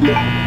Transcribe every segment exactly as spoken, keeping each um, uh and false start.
Yes.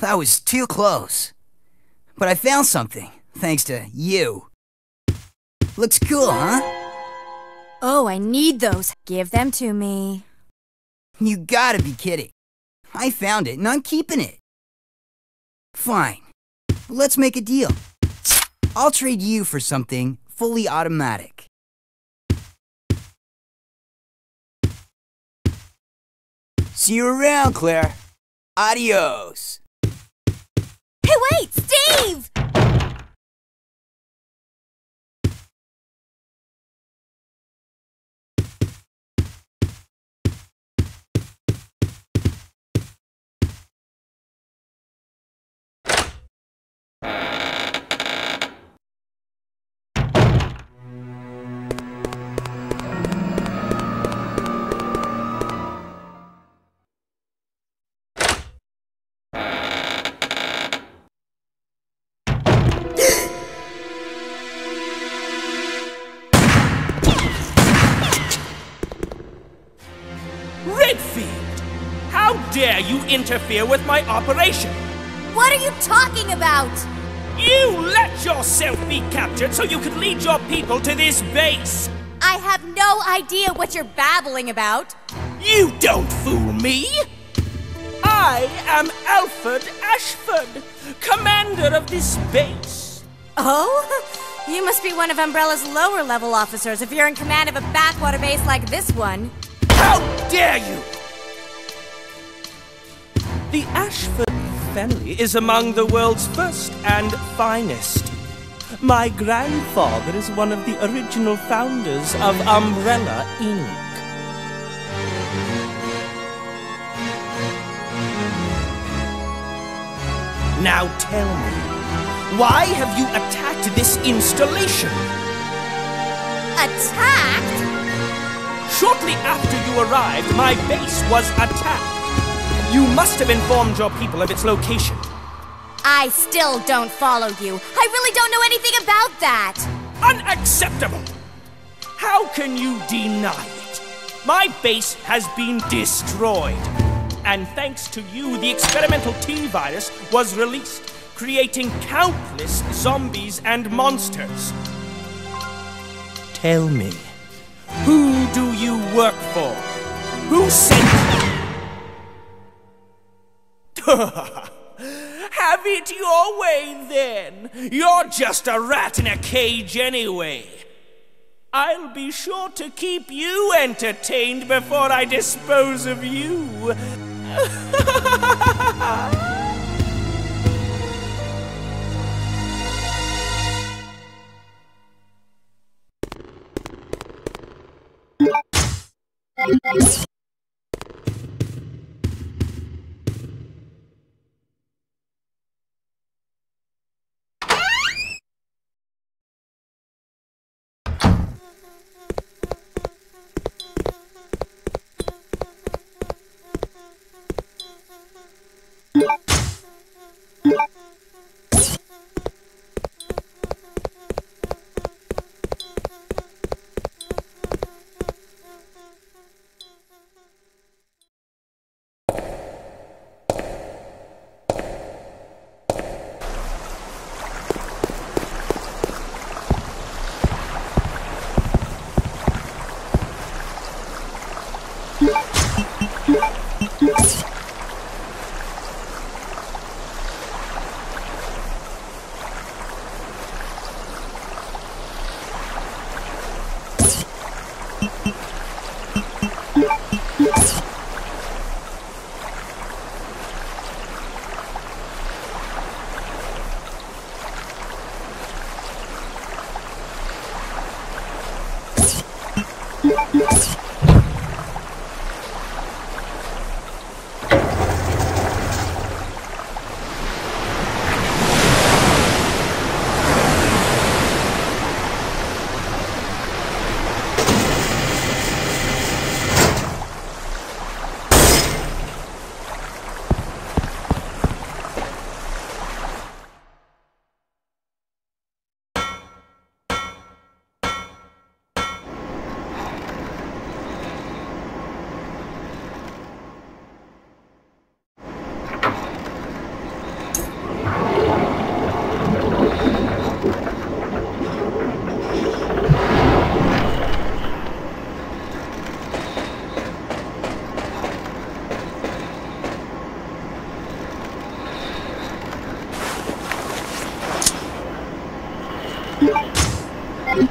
That was too close. But I found something, thanks to you. Looks cool, huh? Oh, I need those. Give them to me. You gotta be kidding. I found it, and I'm keeping it. Fine. Let's make a deal. I'll trade you for something fully automatic. See you around, Claire. Adios. Hey, wait, Steve! Dare you interfere with my operation? What are you talking about? You let yourself be captured so you could lead your people to this base! I have no idea what you're babbling about. You don't fool me! I am Alfred Ashford, commander of this base. Oh? You must be one of Umbrella's lower-level officers if you're in command of a backwater base like this one. How dare you! The Ashford family is among the world's first and finest. My grandfather is one of the original founders of Umbrella, Incorporated. Now tell me, why have you attacked this installation? Attacked? Shortly after you arrived, my base was attacked. You must have informed your people of its location. I still don't follow you. I really don't know anything about that. Unacceptable! How can you deny it? My base has been destroyed. And thanks to you, the experimental T-Virus was released, creating countless zombies and monsters. Tell me, who do you work for? Who sent you? Have it your way, then. You're just a rat in a cage anyway. I'll be sure to keep you entertained before I dispose of you.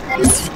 Yes.